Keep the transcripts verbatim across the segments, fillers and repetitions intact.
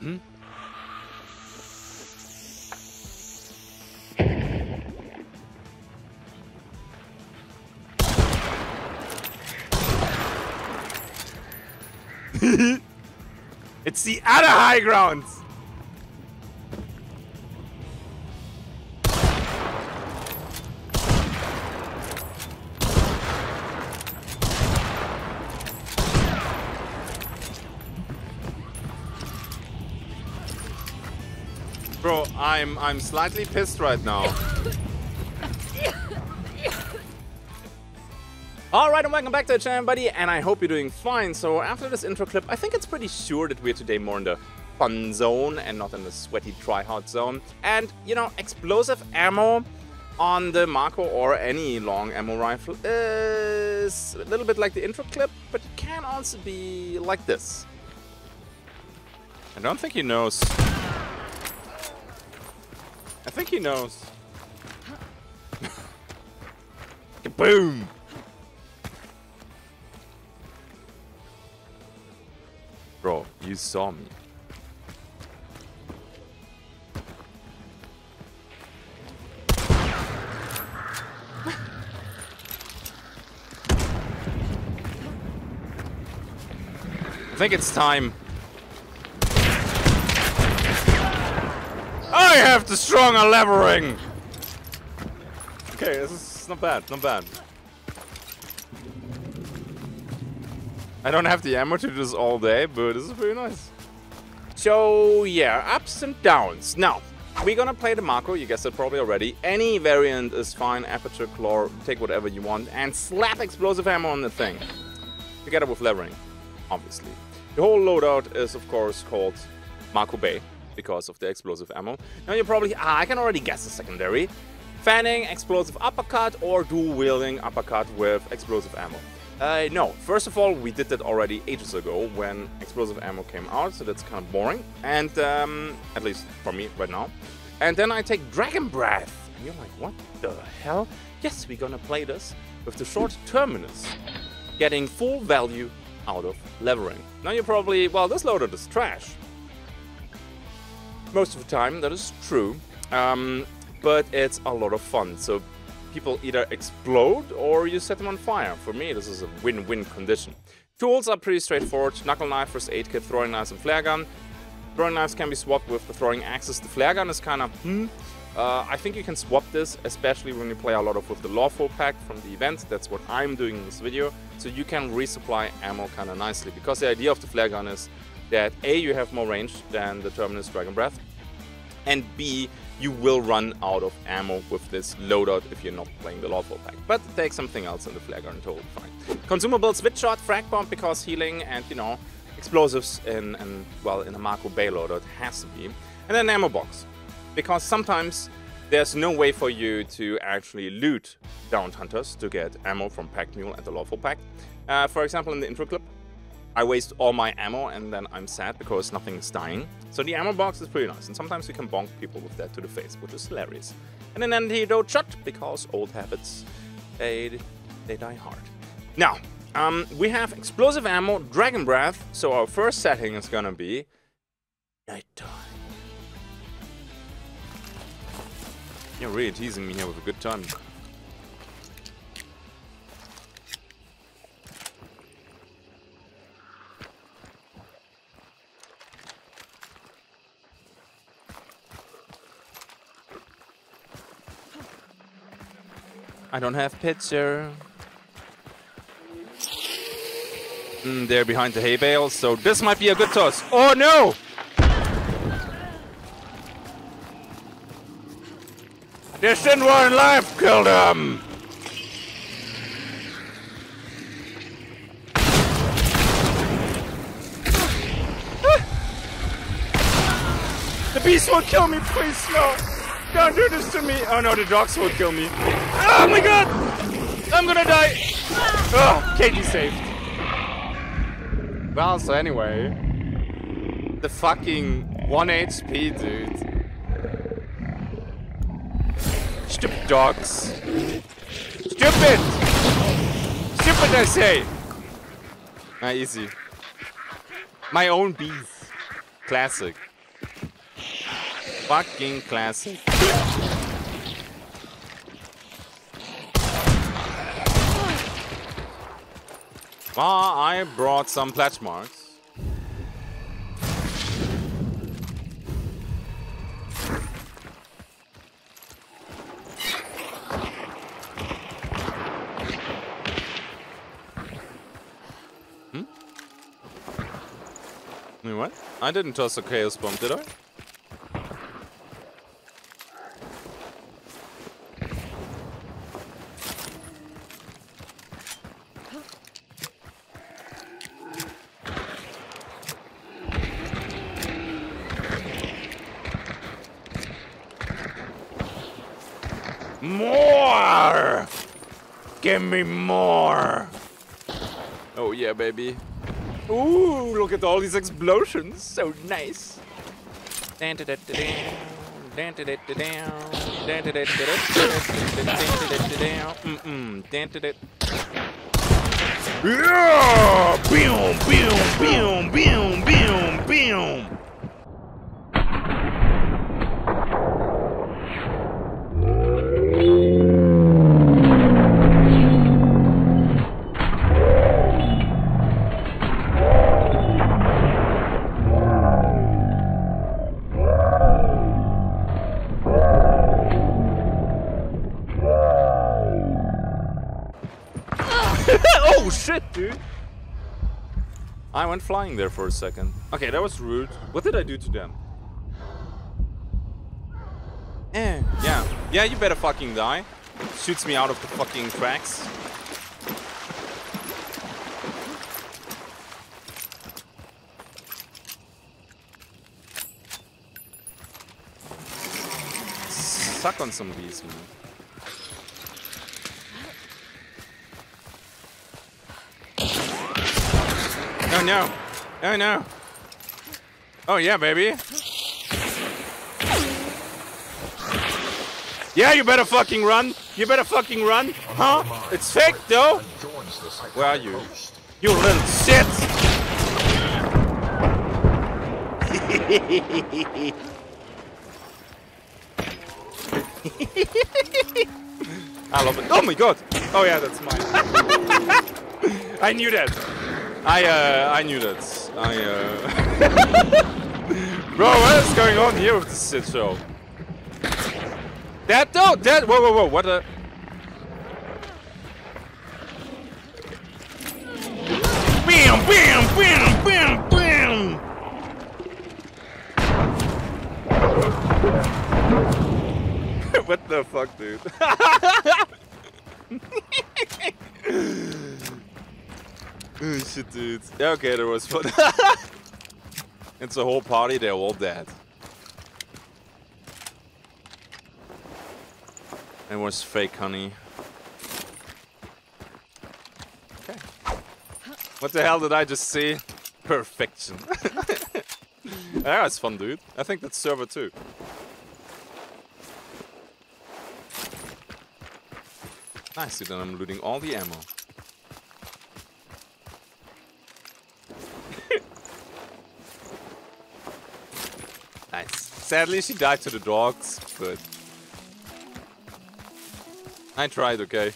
Hmm? It's the other high grounds. Bro, I'm I'm slightly pissed right now. Alright, and welcome back to the channel, buddy, and I hope you're doing fine. So after this intro clip, I think it's pretty sure that we're today more in the fun zone and not in the sweaty try-hard zone. And, you know, explosive ammo on the Mako or any long ammo rifle is a little bit like the intro clip, but it can also be like this. I don't think he knows. I think he knows. Kaboom! Bro, you saw me. I think it's time. I have the stronger levering! Okay, this is not bad, not bad. I don't have the ammo to do this all day, but this is pretty nice. So yeah, ups and downs. Now, we're gonna play the Mako, you guessed it probably already. Any variant is fine, aperture, claw, take whatever you want, and slap explosive ammo on the thing. Together with levering, obviously. The whole loadout is of course called Mako Bay, because of the explosive ammo. Now you're probably, ah, I can already guess the secondary. Fanning, explosive uppercut, or dual wielding uppercut with explosive ammo. Uh, no, first of all, we did that already ages ago when explosive ammo came out, so that's kind of boring, and um, at least for me right now. And then I take Dragon Breath, and you're like, what the hell? Yes, we're gonna play this with the short Terminus, getting full value out of levering. Now you're probably, well, this loadout is trash. Most of the time, that is true, um, but it's a lot of fun. So people either explode or you set them on fire. For me, this is a win-win condition. Tools are pretty straightforward. Knuckle knife, first aid kit, throwing knives and flare gun. Throwing knives can be swapped with the throwing axes. The flare gun is kind of hmm. Uh, I think you can swap this, especially when you play a lot of with the Lawful Pack from the event. That's what I'm doing in this video. So you can resupply ammo kind of nicely. Because the idea of the flare gun is that A, you have more range than the Terminus Dragon Breath. And B, you will run out of ammo with this loadout if you're not playing the Lawful Pack. But take something else in the flare gun, totally fine. Consumables, Witch Shot, Frag Bomb because healing and, you know, explosives in, in well, in a Mako Bay loadout has to be. And then an ammo box, because sometimes there's no way for you to actually loot downed hunters to get ammo from Pack Mule and the Lawful Pack. Uh, for example, in the intro clip, I waste all my ammo and then I'm sad because nothing is dying. So the ammo box is pretty nice, and sometimes you can bonk people with that to the face, which is hilarious. And an antidote shot, because old habits, they, they die hard. Now, um, we have explosive ammo, Dragon Breath, so our first setting is gonna be nighttime. You're really teasing me here with a good time. I don't have picture. Mm, they're behind the hay bales, so this might be a good toss. Oh no! This didn't warrant life, kill them! Ah. The beast will kill me, please, no! Don't do this to me! Oh no, the dogs will kill me. Oh my god! I'm gonna die! Oh, Katie saved. Well, so anyway. The fucking one H P, dude. Stupid dogs. Stupid! Stupid, I say! Ah, easy. My own bees. Classic. fucking classic. Ah, I brought some pledge marks. What? I didn't toss a chaos bomb, did I? More! Give me more! Oh yeah, baby. Ooh, look at all these explosions. So nice. Yeah! Boom, boom, boom, boom, boom, boom. I went flying there for a second. Okay, that was rude. What did I do to them? Eh, yeah. Yeah, you better fucking die. Shoots me out of the fucking cracks. Suck on some of these, man. Oh no! Oh no! Oh yeah, baby! Yeah, you better fucking run! You better fucking run! Huh? It's fake though! Where are you? You little shit! I love it. Oh my god! Oh yeah, that's mine. I knew that! I uh, I knew that. I uh... Bro, what is going on here with this shit show? That though, that whoa whoa whoa, what a bam bam bam bam bam. What the fuck, dude? Oh shit, dude. Yeah, okay, there was fun. It's a whole party, they're all dead. It was fake, honey. Okay. What the hell did I just see? Perfection. That was fun, dude. I think that's server two. Nice, dude, and I'm looting all the ammo. Sadly, she died to the dogs, but I tried, okay?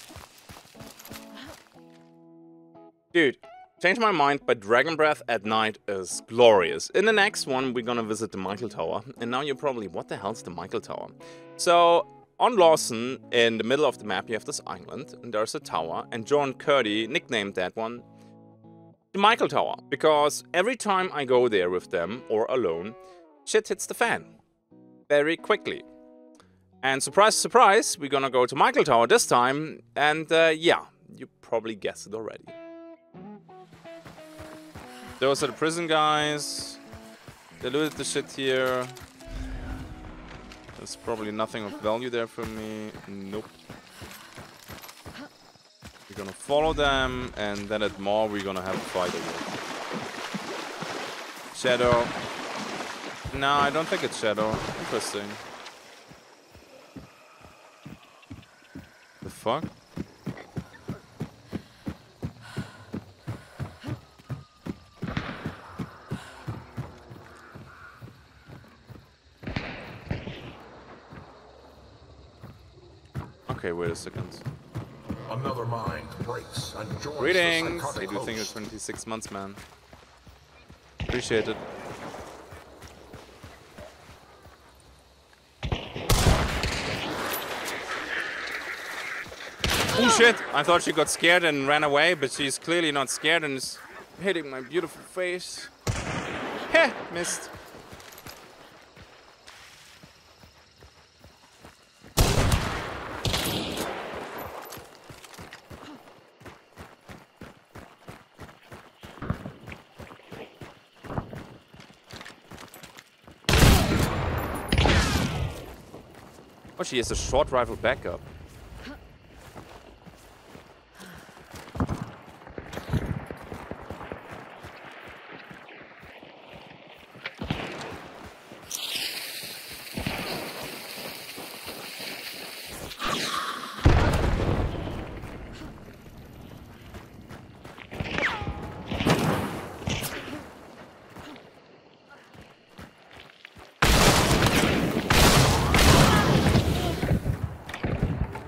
Dude, change my mind, but Dragon Breath at night is glorious. In the next one, we're gonna visit the Michael Tower. And now you're probably, what the hell's the Michael Tower? So, on Lawson, in the middle of the map, you have this island, and there's a tower, and John Curdy nicknamed that one the Michael Tower. Because every time I go there with them, or alone, shit hits the fan. Very quickly. And surprise, surprise, we're gonna go to Michael Tower this time, and uh, yeah, you probably guessed it already. Those are the prison guys. They looted the shit here. There's probably nothing of value there for me. Nope. We're gonna follow them, and then at more we're gonna have a fight over. Shadow. No, I don't think it's Shadow. Interesting. The fuck? Okay, wait a second. Another mind breaks and joins. Greetings! I do think it's twenty-six months, man. Appreciate it. Oh shit! I thought she got scared and ran away, but she's clearly not scared and is hitting my beautiful face. Heh! Missed. Oh, she has a short rifle backup.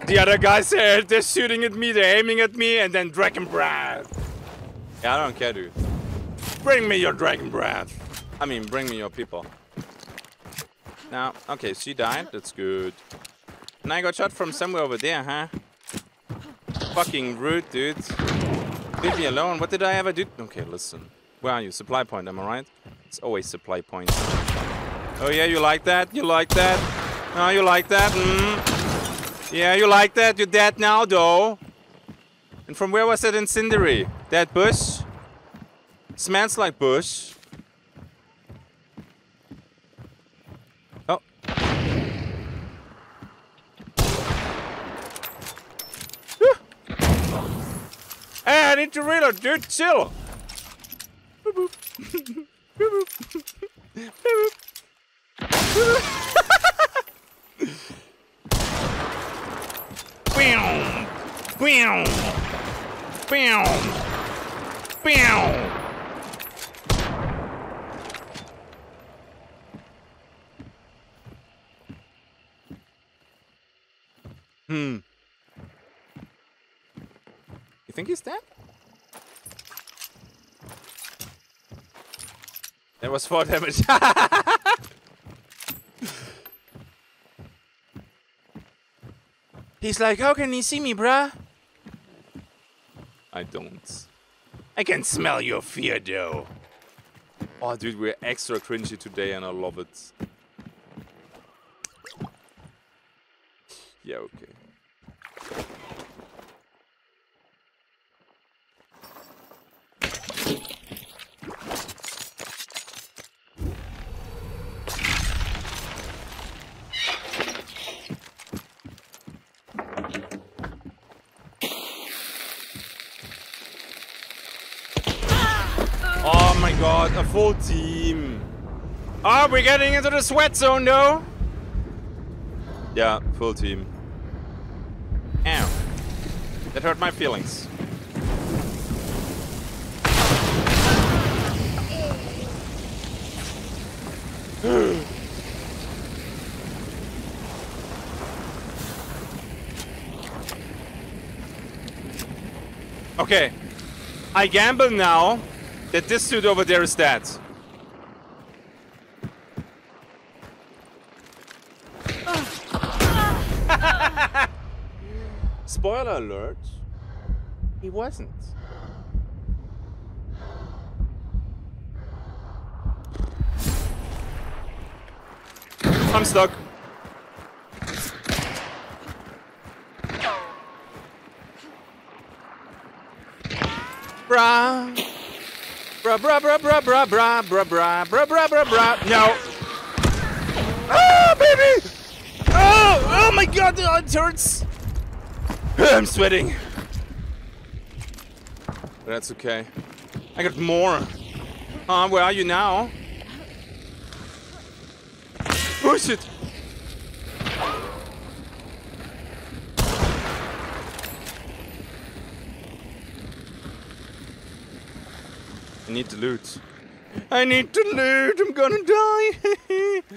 The other guys, uh, they're shooting at me, they're aiming at me, and then Dragon Breath. Yeah, I don't care, dude. Bring me your Dragon Breath. I mean, bring me your people. Now, okay, she died, that's good. And I got shot from somewhere over there, huh? Fucking rude, dude. Leave me alone, what did I ever do? Okay, listen. Where are you? Supply point, am I right? It's always supply point. Oh yeah, you like that? You like that? Oh, you like that? Mm. Yeah, you like that? You're dead now, though. And from where was that incendiary? That bush? Smells like bush. Oh. Hey, I need to reload, dude. Chill. Bam! Bam! Bam! Bam! Hmm. You think he's dead? That was four damage. He's like, how can he see me, bruh? I don't. I can smell your fear, though. Oh, dude, we're extra cringy today, and I love it. Yeah, okay. God, a full team. Ah, oh, we're getting into the sweat zone, though. Yeah, full team. Ow. That hurt my feelings. Okay. I gamble now that this dude over there is dead. Spoiler alert, he wasn't. I'm stuck. Bruh. Bra bra bra bra bra bra bra bra bra bra bra bra. No. Ah, baby! Oh, oh my God! It hurts. I'm sweating. That's okay. I got more. Ah, uh, where are you now? Push it. I need to loot. I need to loot, I'm gonna die.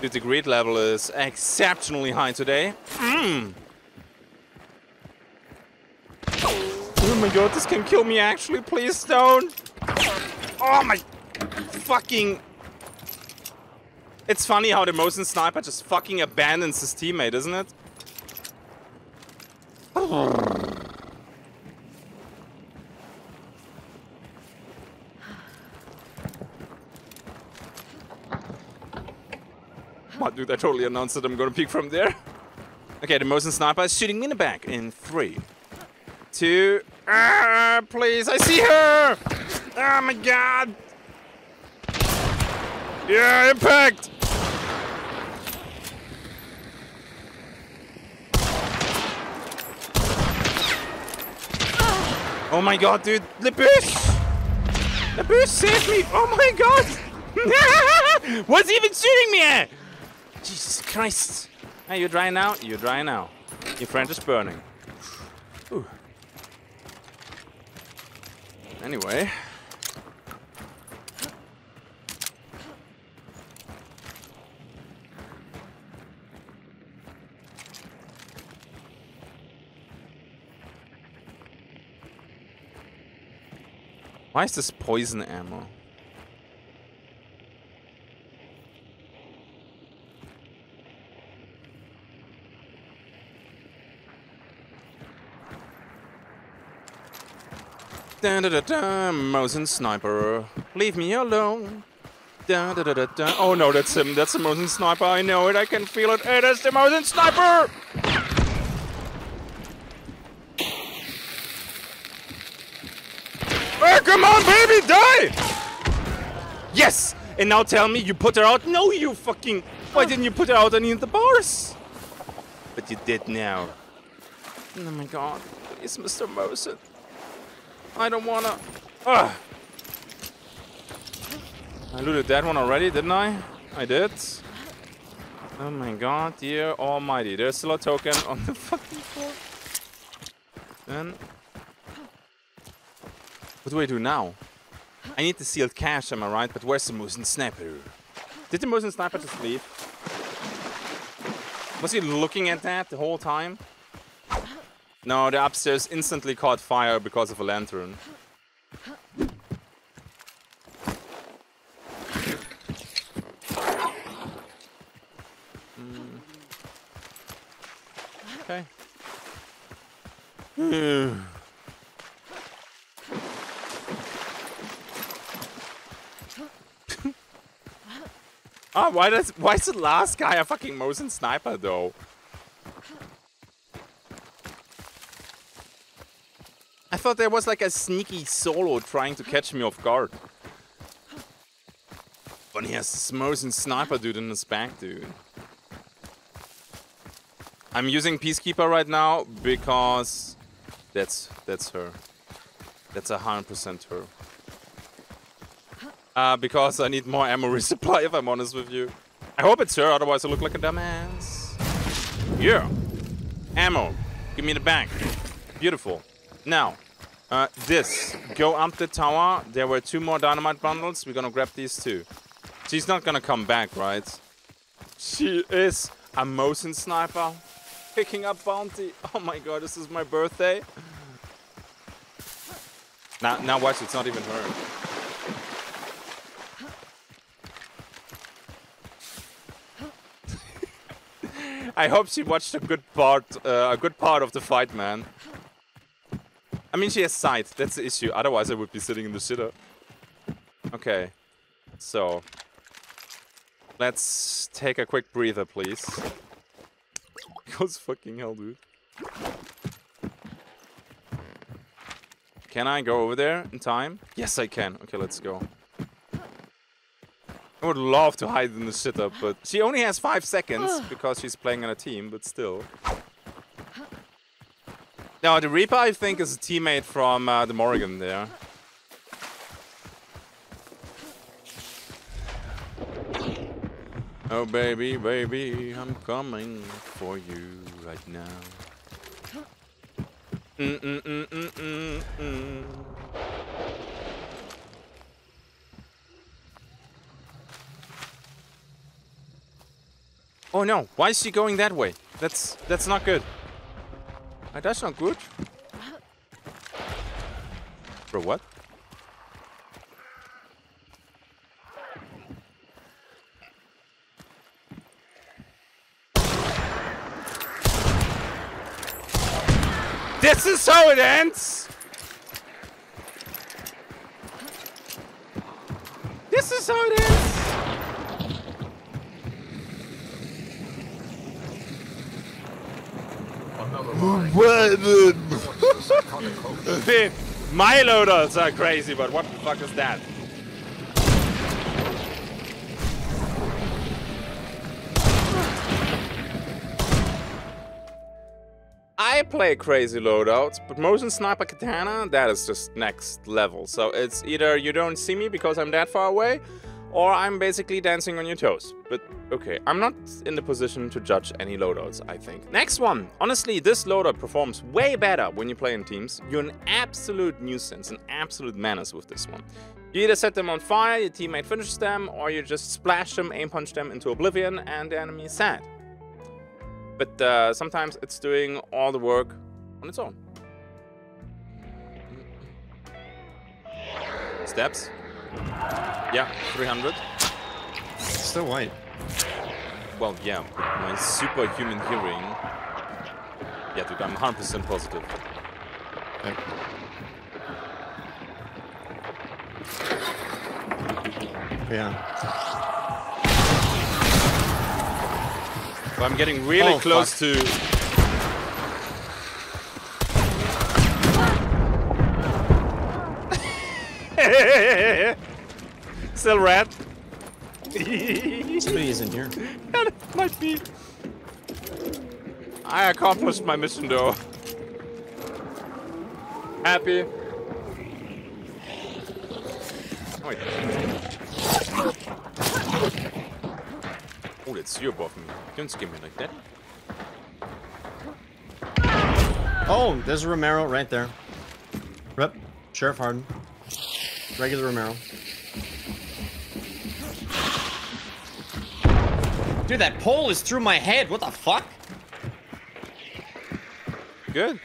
Dude, the greed level is exceptionally high today. Mm. my god, this can kill me actually, please don't. Oh my fucking... It's funny how the Mosin Sniper just fucking abandons his teammate, isn't it? What, dude, I totally announced that I'm gonna peek from there. Okay, the Mosin Sniper is shooting me in the back in three, two... Ah, please, I see her! Oh my god! Yeah, impact! Oh my god, dude! The bush! The bush saved me! Oh my god! What's even shooting me at? Jesus Christ! Are you dry now? You're dry now. Your friend is burning. Ooh. Anyway. Why is this poison ammo? Da da da da, Mosin Sniper, leave me alone. Da da da da da. Oh no, that's him. That's the Mosin Sniper. I know it. I can feel it. It is the Mosin Sniper. Oh, come on, baby, die! Yes. And now tell me you put her out. No, you fucking. Why didn't you put her out any of the bars? But you did now. Oh my god, please, Mister Mosin. I don't wanna. Ugh. I looted that one already, didn't I? I did. Oh my god, dear almighty. There's still a token on the fucking floor. Then. What do I do now? I need the sealed cache, am I right? But where's the Mosin Sniper? Did the Mosin Sniper just leave? Was he looking at that the whole time? No, the upstairs instantly caught fire because of a lantern. Mm. Okay. Mm. Ah, oh, why does why is the last guy a fucking Mosin Sniper though? I thought there was like a sneaky solo trying to catch me off guard. But he has this Mosin Sniper dude in his back, dude. I'm using Peacekeeper right now because that's that's her. That's a hundred percent her. Uh, because I need more ammo resupply, if I'm honest with you. I hope it's her, otherwise I look like a dumbass. Yeah. Ammo. Give me the bag. Beautiful. Now, uh, this. Go up the tower. There were two more dynamite bundles. We're gonna grab these two. She's not gonna come back, right? She is a Mosin Sniper. Picking up bounty. Oh my god, this is my birthday. Now, now watch, it's not even her. I hope she watched a good part, uh, a good part of the fight, man. I mean, she has sight, that's the issue, otherwise I would be sitting in the shitter. Okay, so... Let's take a quick breather, please. Goes fucking hell, dude. Can I go over there in time? Yes, I can. Okay, let's go. I would love to hide in the shitter, but... She only has five seconds, because she's playing on a team, but still. Now, the Reaper, I think, is a teammate from uh, the Morrigan there. Oh, baby, baby, I'm coming for you right now. Mm -mm -mm -mm -mm -mm. Oh, no. Why is she going that way? That's, that's not good. That's not good. For what? This is how it ends! This is how it ends! What? Dude, my loaders are crazy, but what the fuck is that? I play crazy loadouts, but Mosin Sniper Katana, that is just next level. So it's either you don't see me because I'm that far away, or I'm basically dancing on your toes. But okay, I'm not in the position to judge any loadouts, I think. Next one. Honestly, this loadout performs way better when you play in teams. You're an absolute nuisance, an absolute menace with this one. You either set them on fire, your teammate finishes them, or you just splash them, aim punch them into oblivion, and the enemy is sad. But uh, sometimes it's doing all the work on its own. Steps. Yeah, three hundred. Still white. Well, yeah, with my superhuman hearing. Yeah, dude, I'm one hundred percent positive. Okay. Yeah. I'm getting really oh, close fuck. to... Still red. Somebody is in here. Yeah, that might be. I accomplished my mission though. Happy. Oh, yeah. Oh, that's you above me. Don't scare me like that. Oh, there's a Romero right there. Rep. Sheriff Harden. Regular Romero. Dude, that pole is through my head. What the fuck? Good.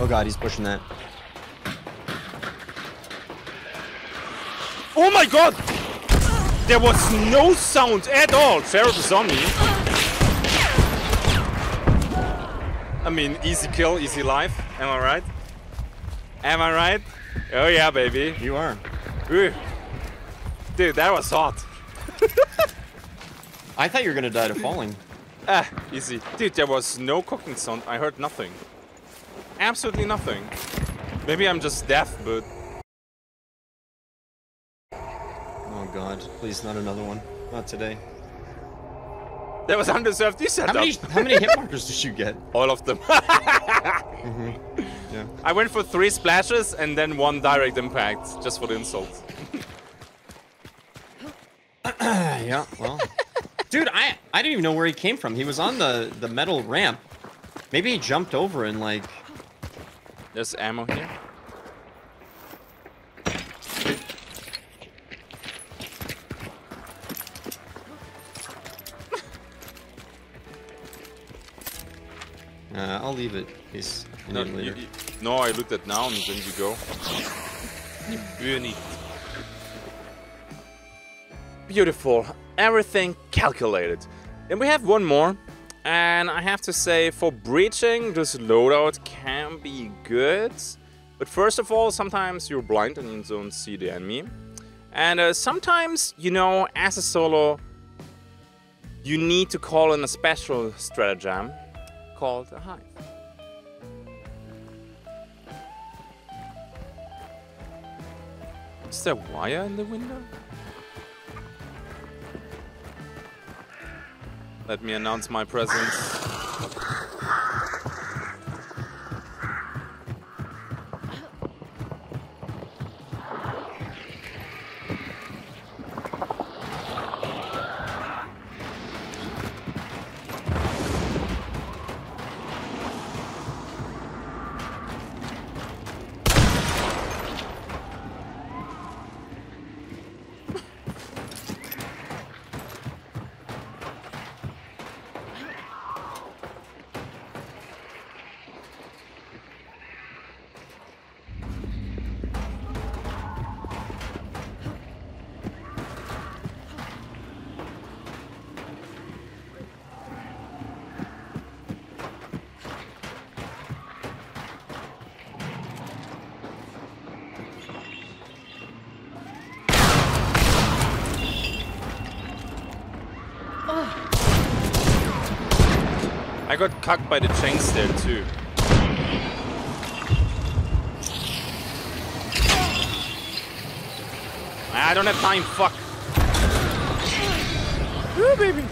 Oh god, he's pushing that. Oh my god! There was no sound at all! Ferro is on me. I mean, easy kill, easy life. Am I right? Am I right? Oh yeah, baby. You are. Ooh. Dude, that was hot. I thought you were gonna die to falling. Ah, easy. Dude, there was no cooking sound. I heard nothing. Absolutely nothing. Maybe I'm just deaf, but... God, please not another one. Not today. That was undeserved. You set how many, up. How many hit markers did you get? All of them. mm-hmm. Yeah. I went for three splashes and then one direct impact, just for the insult. Yeah, well. Dude, I I didn't even know where he came from. He was on the, the metal ramp. Maybe he jumped over and like... There's ammo here. Uh, I'll leave it. He's no, later. You, you, no, I looked at now and then you go. Beautiful. Everything calculated. And we have one more. And I have to say, for breaching, this loadout can be good. But first of all, sometimes you're blind and you don't see the enemy. And uh, sometimes, you know, as a solo, you need to call in a special stratagem. Called a hive. Is there wire in the window? Let me announce my presence. I got cucked by the chains there too. I don't have time, fuck. Ooh, baby.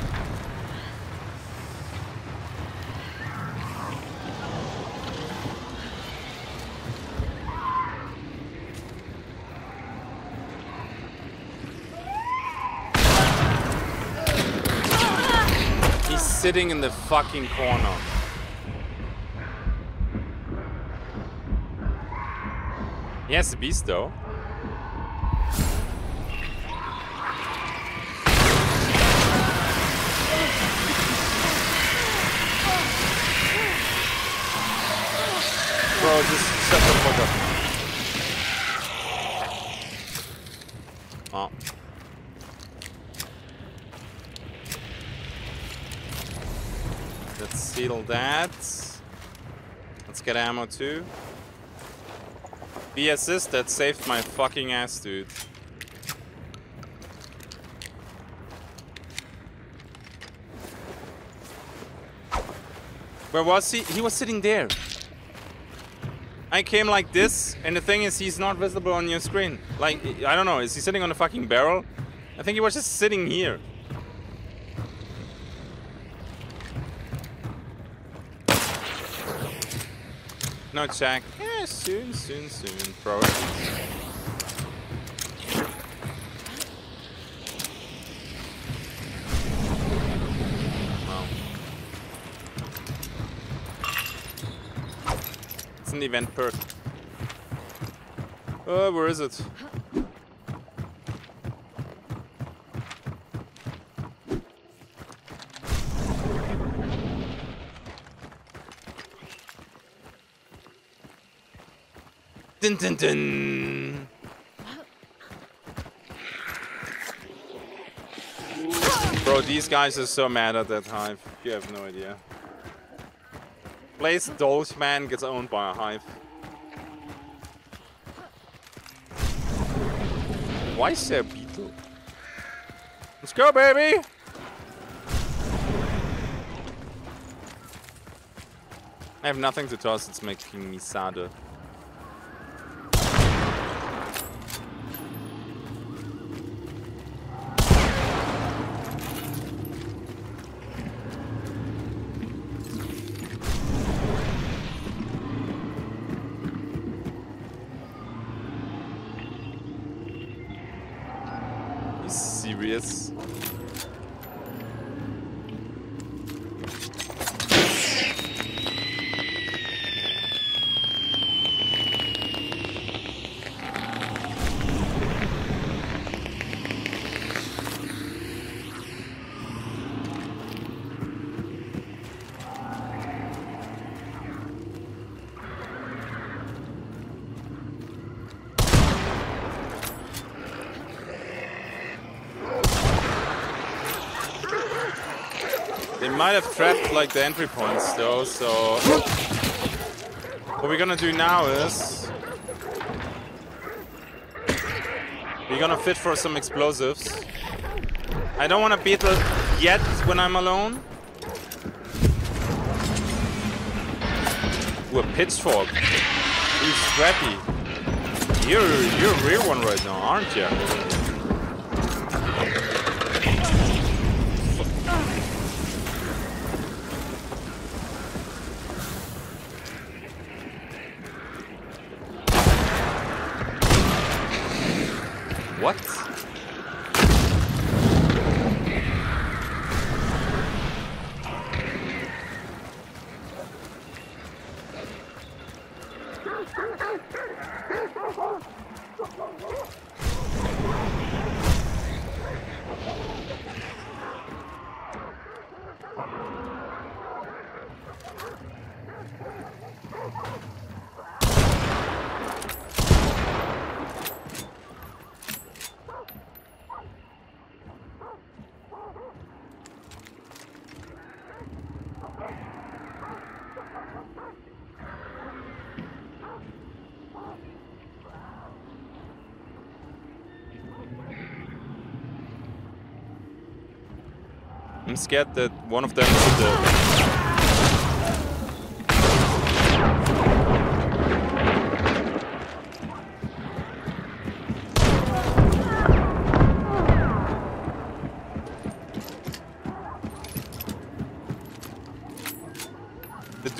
Sitting in the fucking corner. He has the beast though. Bro, just shut the fuck up. Oh. Let's seal that. Let's get ammo too. The assist that saved my fucking ass, dude. Where was he? He was sitting there. I came like this, and the thing is, he's not visible on your screen. Like, I don't know, is he sitting on a fucking barrel? I think he was just sitting here. No check. Yeah, soon, soon, soon, bro. Wow. It's an event perk. Oh, where is it? Dun, dun, dun. Bro, these guys are so mad at that hive. You have no idea. Place Dolch Man gets owned by a hive. Why is there a beetle? Let's go, baby! I have nothing to toss, it's making me sadder. Might have trapped like the entry points though, so what we're gonna do now is we're gonna fit for some explosives. I don't want a beetle yet when I'm alone. Ooh, a pitchfork. Ooh, Scrappy. You're you're a real one right now, aren't you? I'm scared that one of them is the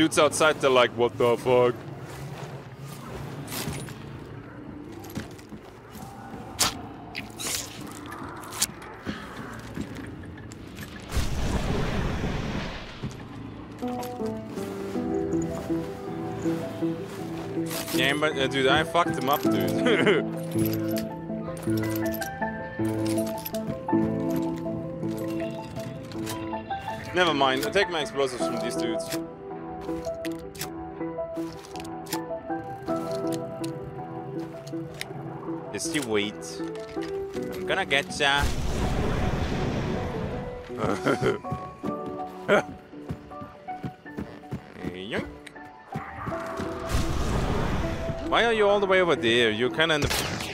dudes outside, they're like, what the fuck? Yeah, but uh, dude, I fucked him up, dude. Never mind, I take my explosives from these dudes. Just you wait. I'm gonna get ya. Yoink. Why are you all the way over there? You're kinda in the...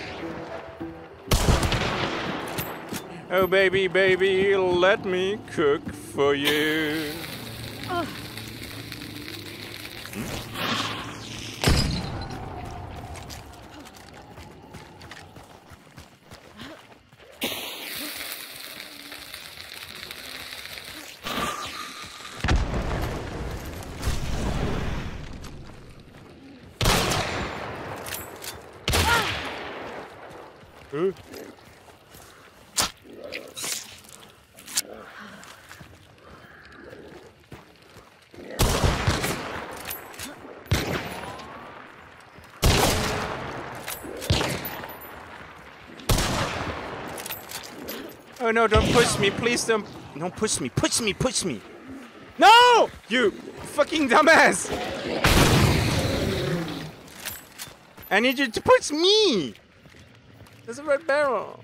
Oh baby, baby, let me cook for you. Oh. Huh? Oh no, don't push me, please don't. Don't push me, push me, push me. No! You fucking dumbass! I need you to push me! There's a red barrel.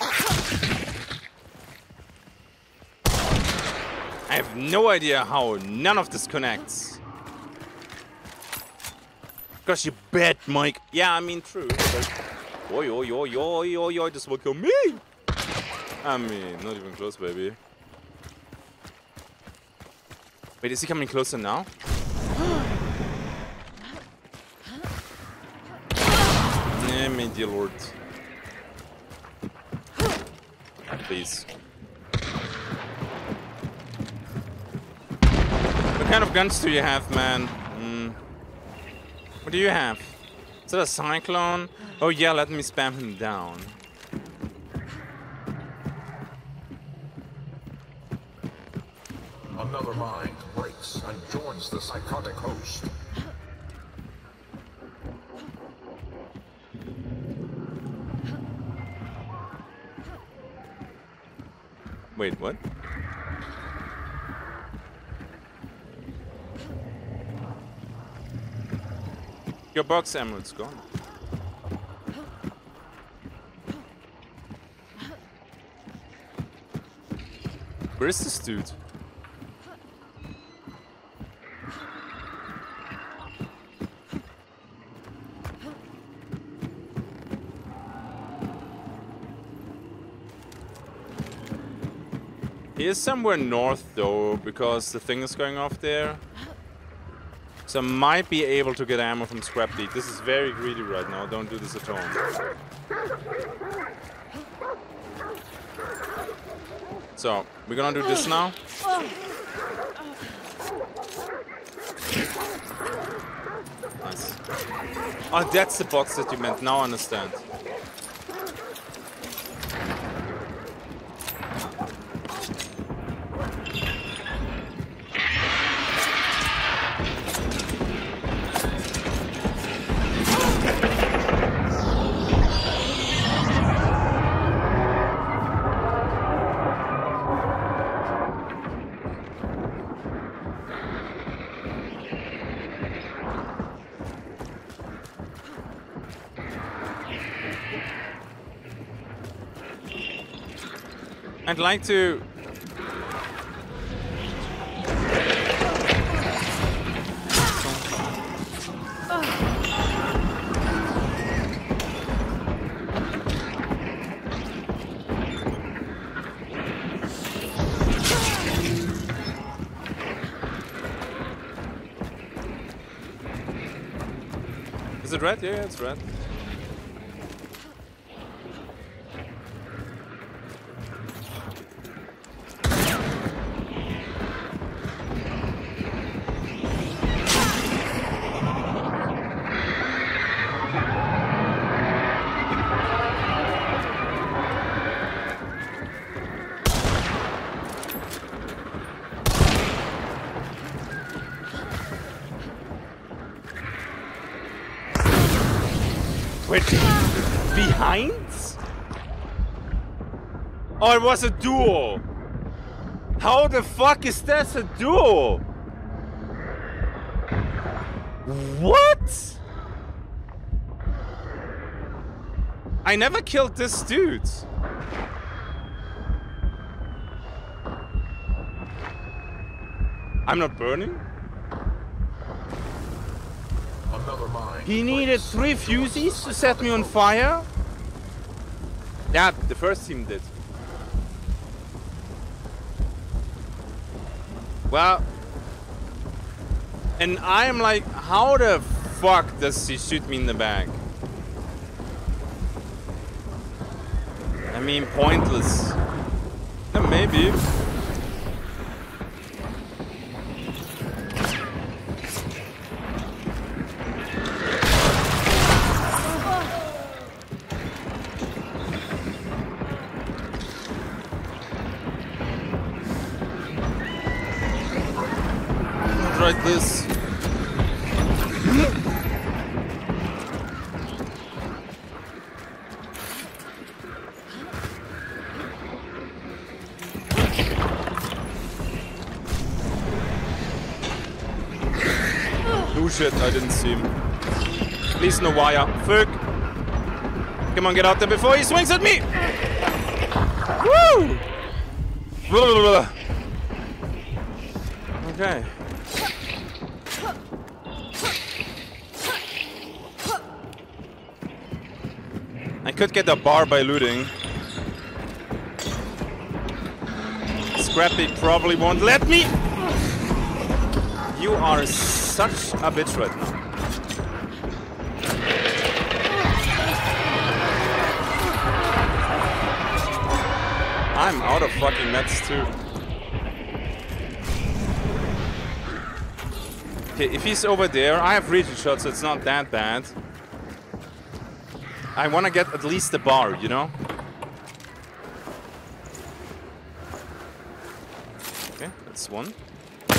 I have no idea how none of this connects. Gosh, you bet, Mike. Yeah, I mean, true. But Oi, oi, oi, oi, oi, oi, this will kill me! I mean, not even close, baby. Wait, is he coming closer now? Eh, my dear lord. Please. What kind of guns do you have, man? Mm. What do you have? Is that a cyclone? Oh yeah, let me spam him down. Another mind breaks and joins the psychotic host. Wait, what? Your box emerald's gone. Where is this dude? He is somewhere north though, because the thing is going off there. So I might be able to get ammo from Scrapbeak. This is very greedy right now. Don't do this at all. So, we're gonna do this now. Nice. Oh, that's the box that you meant. Now I understand. I'd like to... Is it red? Yeah, it's red. Wait, behind? Oh, it was a duel. How the fuck is that a duel? What? I never killed this dude. I'm not burning. Another mine. He needed three fusees to set me on fire? Yeah, the first team did. Well, and I'm like, how the fuck does he shoot me in the back? I mean, pointless. Yeah, maybe. This. Oh shit, I didn't see him. At least no wire. Fuck. Come on, get out there before he swings at me! Woo! Blah, blah, blah. Okay. I could get a bar by looting. Scrappy probably won't let me! You are such a bitch right now. I'm out of fucking meds too. Okay, if he's over there, I have region shots, so it's not that bad. I want to get at least the bar, you know? Okay, that's one. Ah,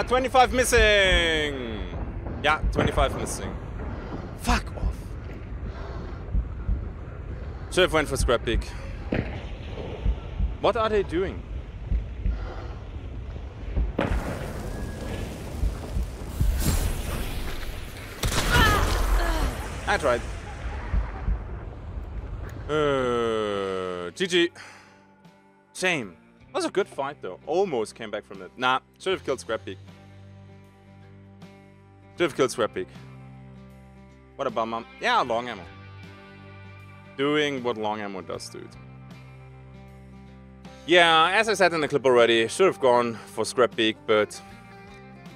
uh, twenty-five missing! Yeah, twenty-five missing. Fuck! Should have went for Scrapbeak. What are they doing? Ah, uh. I tried. Uh, G G. Shame. That was a good fight though. Almost came back from it. Nah, should have killed Scrapbeak. Should have killed Scrapbeak. What a bummer. Yeah, long ammo. Doing what long ammo does, dude. Yeah, as I said in the clip already, should have gone for Scrapbeak, but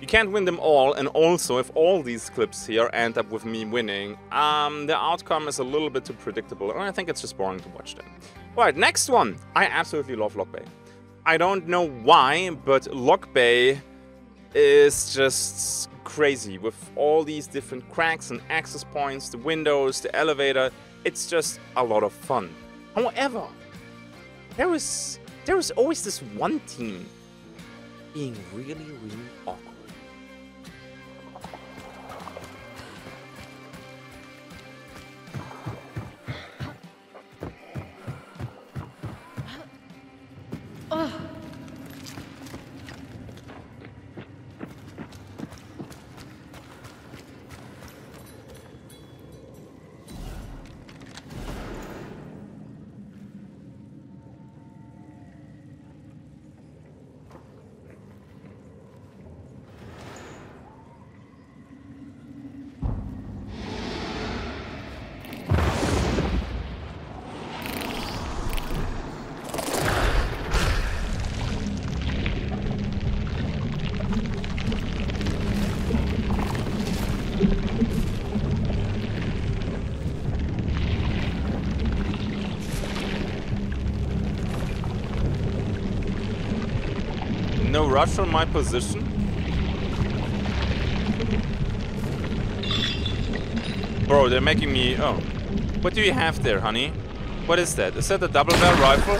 you can't win them all. And also, if all these clips here end up with me winning, um, the outcome is a little bit too predictable, and I think it's just boring to watch them. All right, next one. I absolutely love Lock Bay. I don't know why, but Lock Bay is just crazy with all these different cracks and access points, the windows, the elevator. It's just a lot of fun. However, there is there is always this one team being really, really awkward. Oh. No rush from my position. Bro, they're making me... Oh. What do you have there, honey? What is that? Is that a double barrel rifle?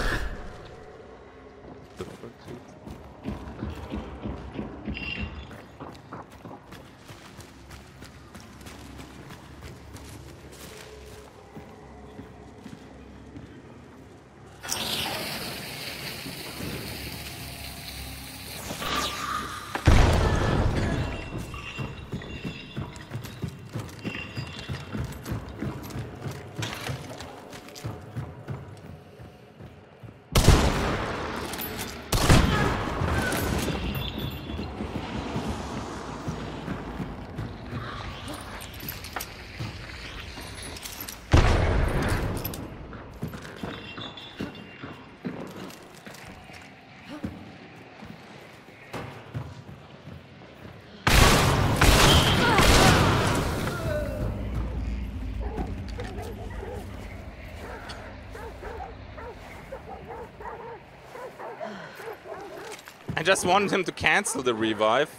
I just wanted him to cancel the revive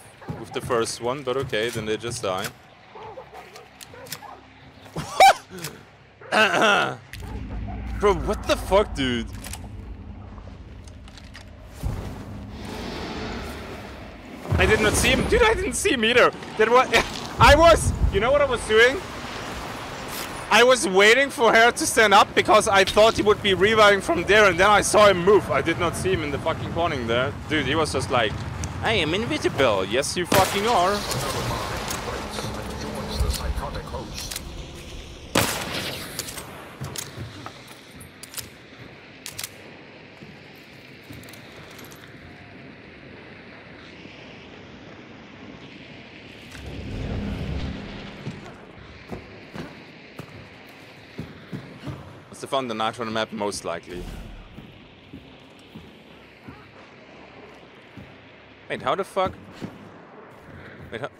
with the first one, but okay, then they just die. Bro, what the fuck, dude? I did not see him. Dude, I didn't see him either. That was... I was... You know what I was doing? I was waiting for her to stand up because I thought he would be reviving from there, and then I saw him move. I did not see him in the fucking corner there. Dude, he was just like, I am invisible. Yes, you fucking are. Found the Nitra on the map, most likely. Wait, how the fuck? Wait, how?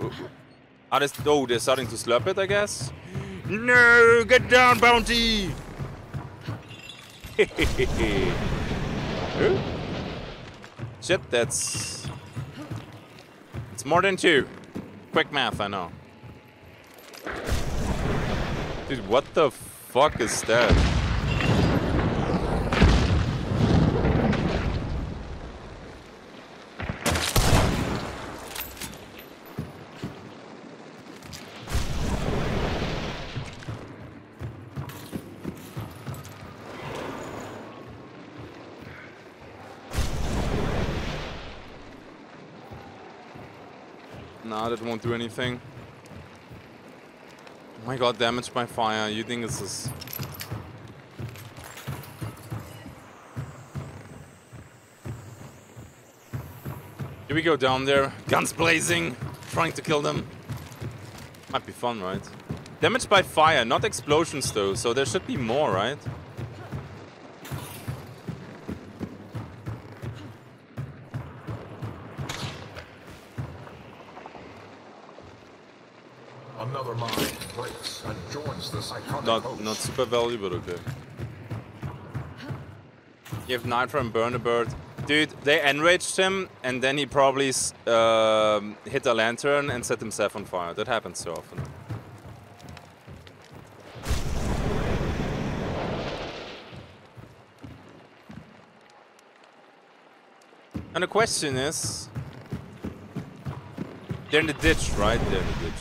Are they, oh, they're starting to slurp it, I guess? No, get down, bounty! Huh? Shit, that's... It's more than two. Quick math, I know. Dude, what the fuck is that? That won't do anything. Oh my god, damaged by fire. You think this is... Here we go down there. Guns blazing. Trying to kill them. Might be fun, right? Damaged by fire, not explosions though. So there should be more, right? Not, not super valuable, okay. You have Nitra and Burn-a-Bird. Dude, they enraged him, and then he probably uh, hit a lantern and set himself on fire. That happens so often. And the question is... They're in the ditch, right? They're in the ditch.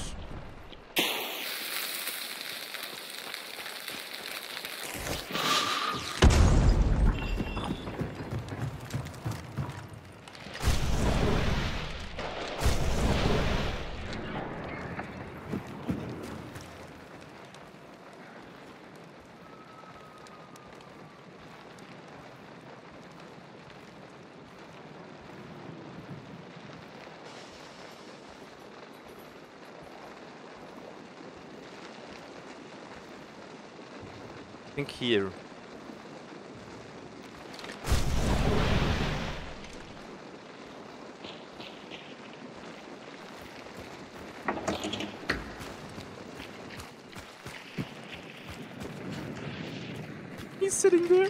Here. He's sitting there.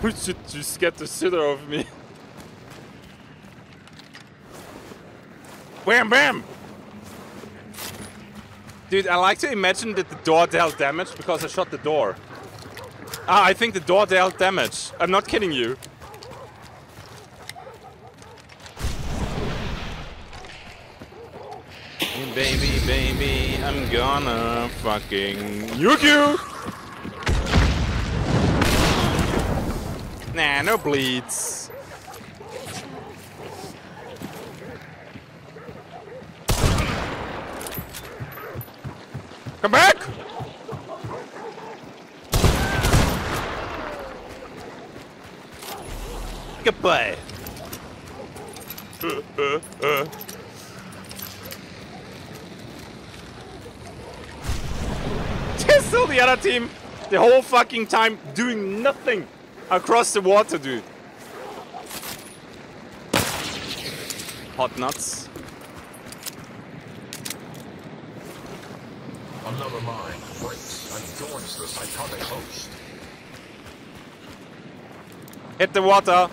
Who should you get the sitter of me? Bam, bam! Dude, I like to imagine that the door dealt damage because I shot the door. Ah, I think the door dealt damage. I'm not kidding you. Baby, baby, I'm gonna fucking nuke you! Nah, no bleeds. Come back! Goodbye. Uh, uh, uh. Still the other team the whole fucking time doing nothing across the water, dude. Hot nuts. Another mine breaks and joins the psychotic host. Hit the water.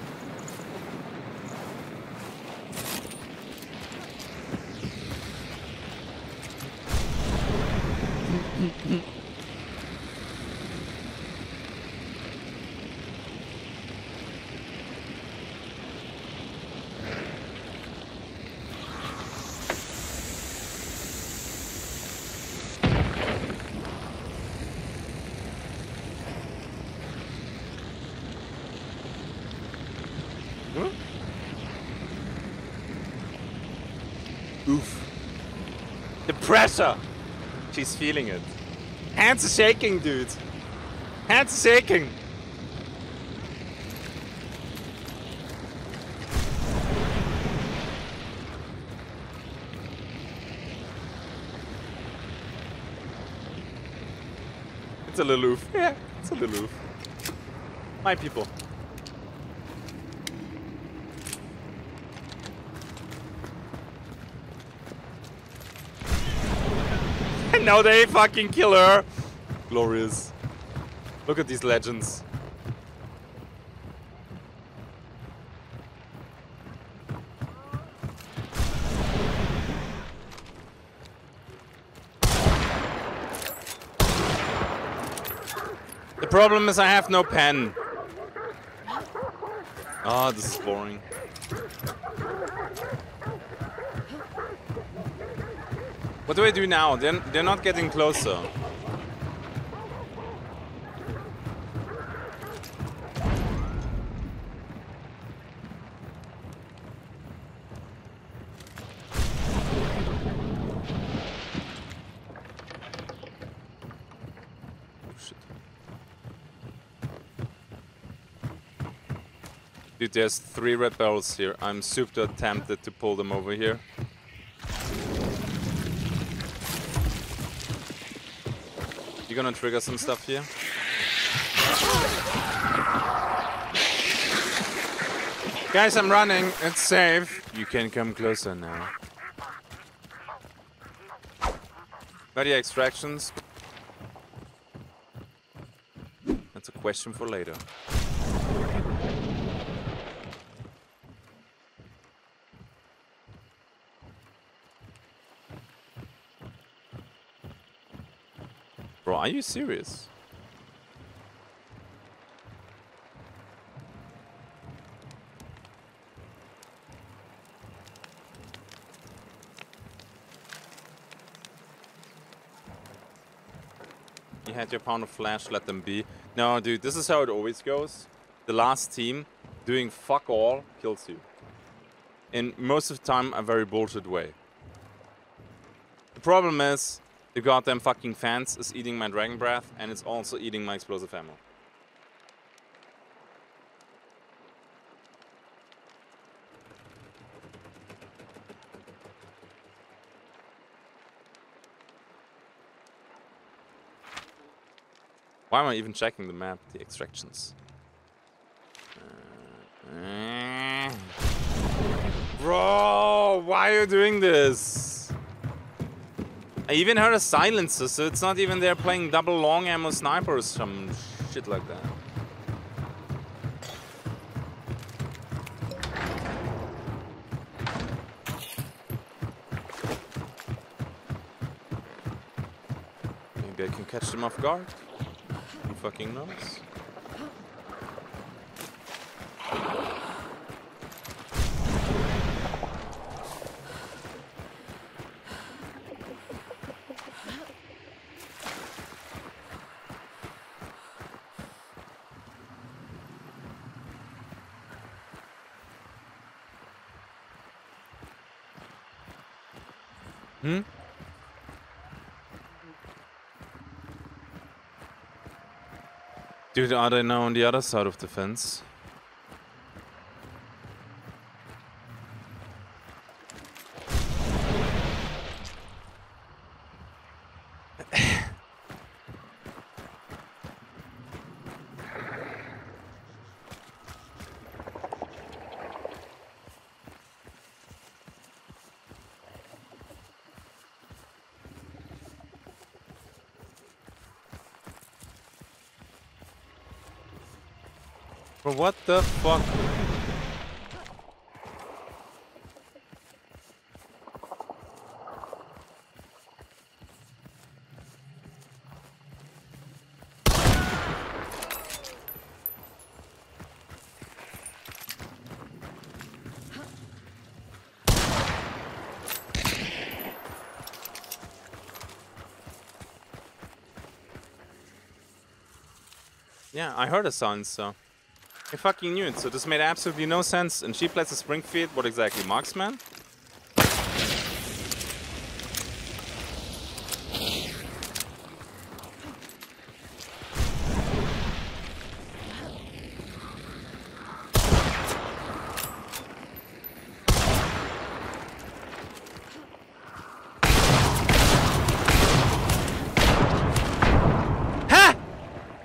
Pressure! She's feeling it. Hands are shaking, dude. Hands are shaking. It's a little oof. Yeah, it's a little oof. My people. Now they fucking kill her. Glorious. Look at these legends. The problem is I have no pen. Ah, oh, this is boring. What do I do now? They're, they're not getting closer. Oh, shit. Dude, there's three red barrels here. I'm super tempted to pull them over here. Gonna trigger some stuff here. Guys, I'm running. It's safe. You can come closer now. Ready extractions? That's a question for later. Are you serious? You had your pound of flash, let them be. No, dude, this is how it always goes. The last team doing fuck all kills you. In most of the time, a very bullshit way. The problem is, the goddamn fucking fence is eating my Dragon Breath and it's also eating my explosive ammo. Why am I even checking the map, the extractions? Uh, bro, why are you doing this? I even heard a silencer, so it's not even they're playing double long ammo sniper or some shit like that. catch them off guard. You fucking nuts. Hmm? Dude, are they now on the other side of the fence? What the fuck? Yeah, I heard a sound, so. I fucking knew it, so this made absolutely no sense. And she plays a Springfield, what exactly, Marksman? Ha!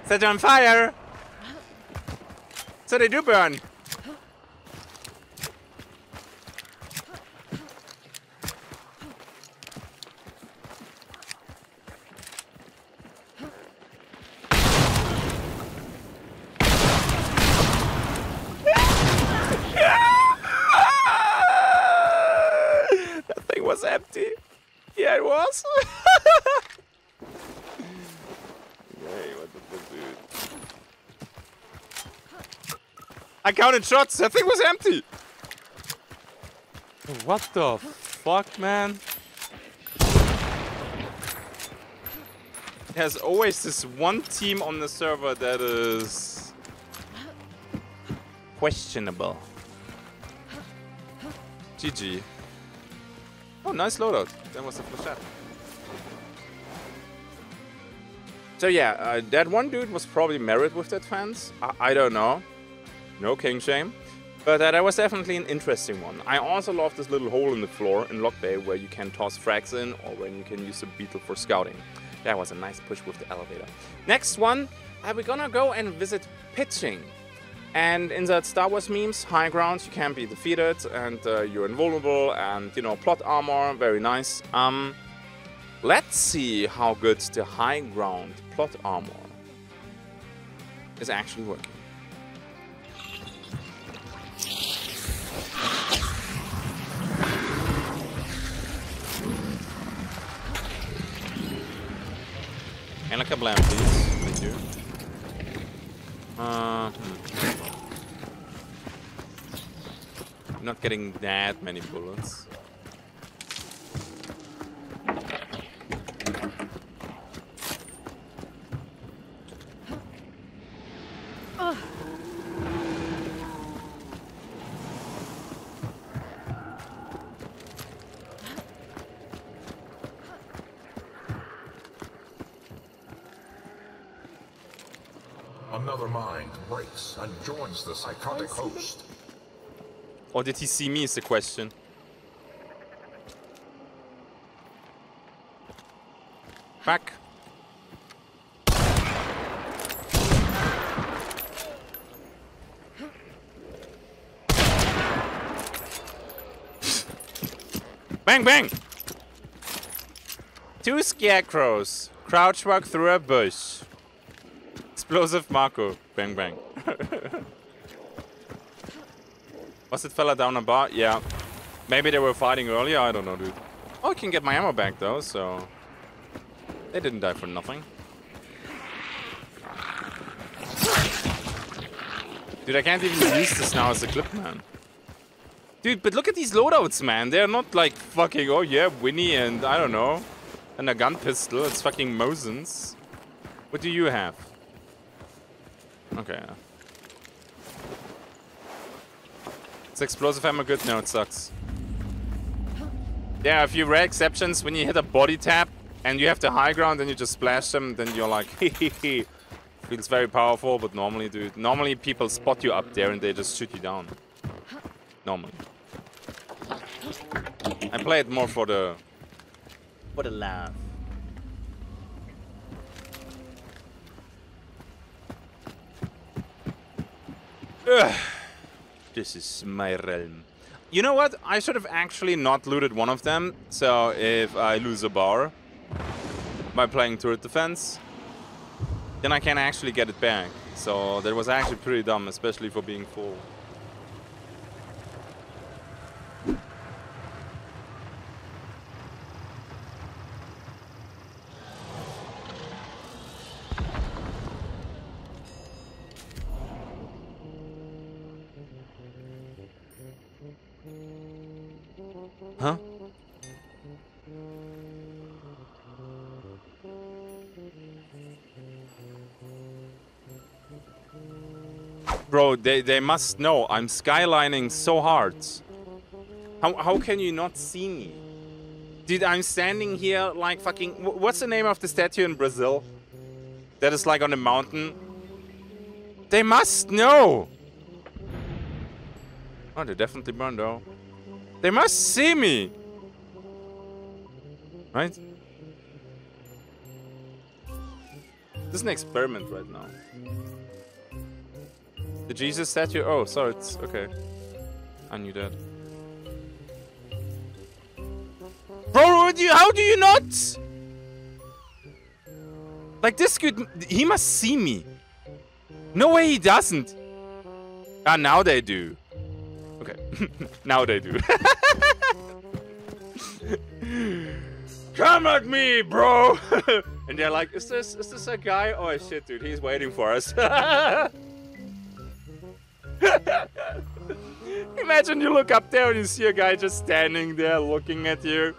Set her on fire! So they do burn. That thing was empty. Yeah, it was. I counted shots, that thing was empty! What the fuck, man? There's always this one team on the server that is questionable. G G. Oh, nice loadout. That was a flashback. So yeah, uh, that one dude was probably married with that fence. I, I don't know. No king shame, but uh, that was definitely an interesting one. I also love this little hole in the floor in Lock Bay where you can toss frags in or when you can use a beetle for scouting. That was a nice push with the elevator. Next one, uh, we're gonna go and visit pitching. And in that Star Wars memes, high ground, you can be defeated and uh, you're invulnerable and, you know, plot armor, very nice. Um, let's see how good the high ground plot armor is actually working. And like a blam, please. Thank you. Uh, hmm. Not getting that many bullets. Joins the psychotic host. Or did he see me is the question. Back. Bang bang! Two scarecrows. Crouch walk through a bush. Explosive Mako. Bang bang. Was it fella down a bar? Yeah. Maybe they were fighting earlier, I don't know, dude. Oh, I can get my ammo back though, so... They didn't die for nothing. Dude, I can't even use this now as a clip, man. Dude, but look at these loadouts, man. They're not like fucking, oh yeah, Winnie and I don't know, and a gun pistol. It's fucking Mosin's. What do you have? Okay. It's explosive ammo good? No, it sucks. There are a few rare exceptions when you hit a body tap and you have the high ground and you just splash them, then you're like, hee hee hee. Feels very powerful, but normally, dude, normally people spot you up there and they just shoot you down. Normally. I play it more for the... for the laugh. Ugh. This is my realm. You know what? I should have actually not looted one of them. So if I lose a bar by playing turret defense, then I can actually get it back. So that was actually pretty dumb, especially for being full. Huh? Bro, they, they must know. I'm skylining so hard. How, how can you not see me? Dude, I'm standing here like fucking... What's the name of the statue in Brazil? That is like on a mountain. They must know! Oh, they definitely burned though. They must see me! Right? This is an experiment right now. The Jesus statue? Oh, sorry, it's okay. I knew that. Bro, do you, how do you not? Like this dude, he must see me. No way he doesn't. Ah, now they do. Okay, now they do. Come at me, bro! And they're like, is this is this a guy? Oh shit, dude, he's waiting for us. Imagine you look up there and you see a guy just standing there looking at you.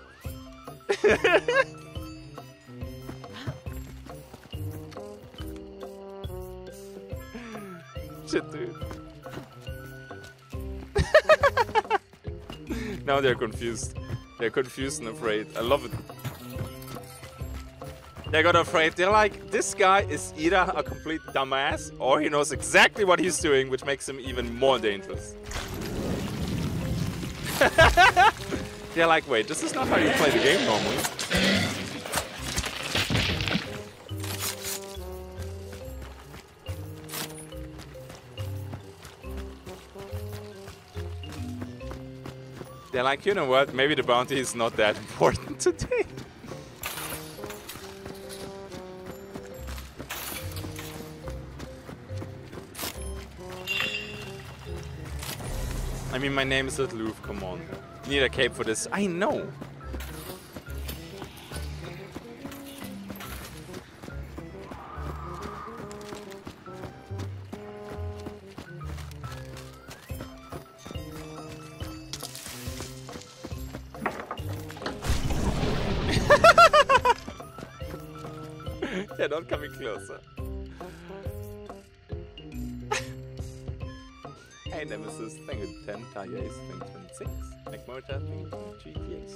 Shit, dude. Now they're confused. They're confused and afraid. I love it. They got afraid. They're like, this guy is either a complete dumbass or he knows exactly what he's doing, which makes him even more dangerous. They're like, wait, this is not how you play the game normally. They're like, you know what, maybe the bounty is not that important today. I mean, my name is Little Loof, come on. You need a cape for this. I know! They're not coming closer. Hey Nemesis, thank you ten, Taya is thanks twenty-six, McMota, thank you G T X,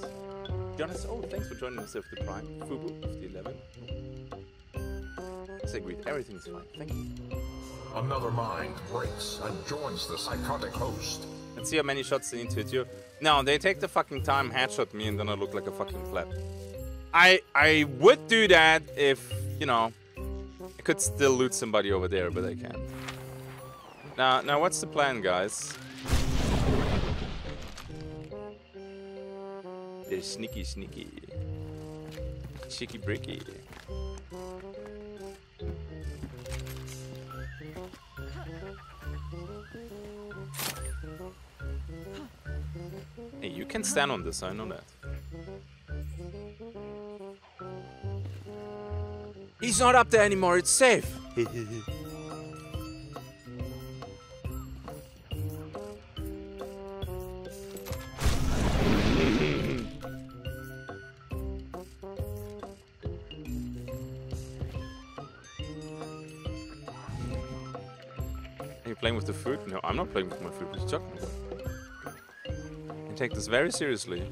Jonas, oh thanks for joining us with the Prime, FUBU with the eleven, Segreed, everything's fine, thank you. Another mind breaks and joins the psychotic host. Let's see how many shots they need to hit you. No, they take the fucking time, headshot me and then I look like a fucking flap. I, I would do that if, you know, I could still loot somebody over there, but I can't. Now, now, what's the plan, guys? They're sneaky, sneaky. Cheeky, bricky. Hey, you can stand on this, I know that. He's not up there anymore, it's safe! you playing with the food? No, I'm not playing with my food. What are you talking about? I take this very seriously.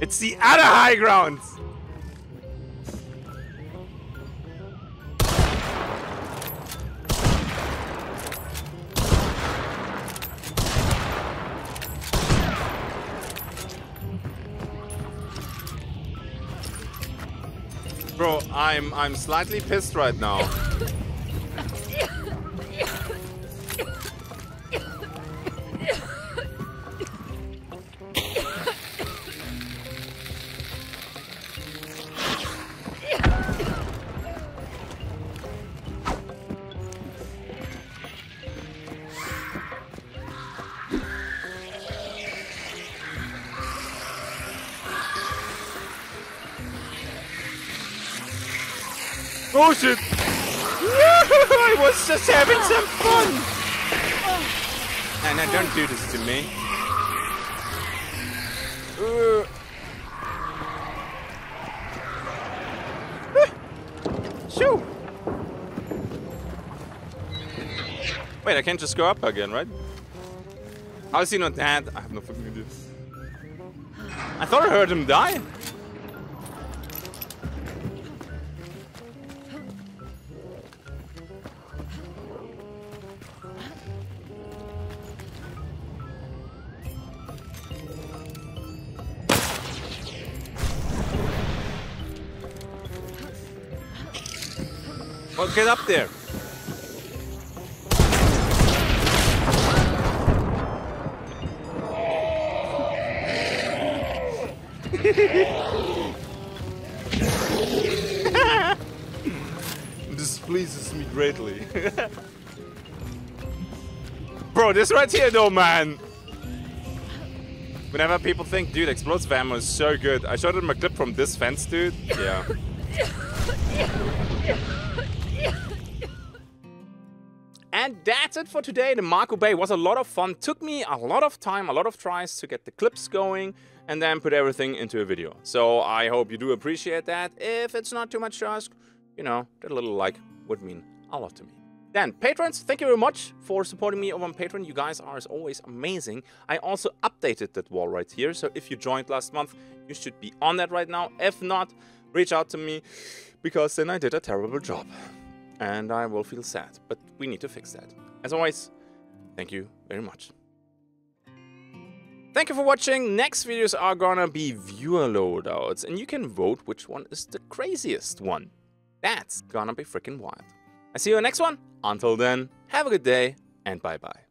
It's the other high ground! Bro, I'm I'm slightly pissed right now. Oh shit! I was just having some fun! No, no, don't do this to me. Shoo! Wait, I can't just go up again, right? How is he not dead? I have no fucking idea. I thought I heard him die. Get up there. This pleases me greatly. Bro, this right here though, man. Whenever people think, dude, explosive ammo is so good. I showed them a clip from this fence, dude. Yeah. That's it for today. The Mako Bay was a lot of fun. Took me a lot of time, a lot of tries to get the clips going and then put everything into a video. So I hope you do appreciate that. If it's not too much to ask, you know, that little like would mean a lot to me. Then, patrons, thank you very much for supporting me over on Patreon. You guys are, as always, amazing. I also updated that wall right here. So if you joined last month, you should be on that right now. If not, reach out to me because then I did a terrible job. And I will feel sad, but we need to fix that. As always, thank you very much. Thank you for watching. Next videos are gonna be viewer loadouts, and you can vote which one is the craziest one. That's gonna be freaking wild. I see you in the next one. Until then, have a good day, and bye-bye.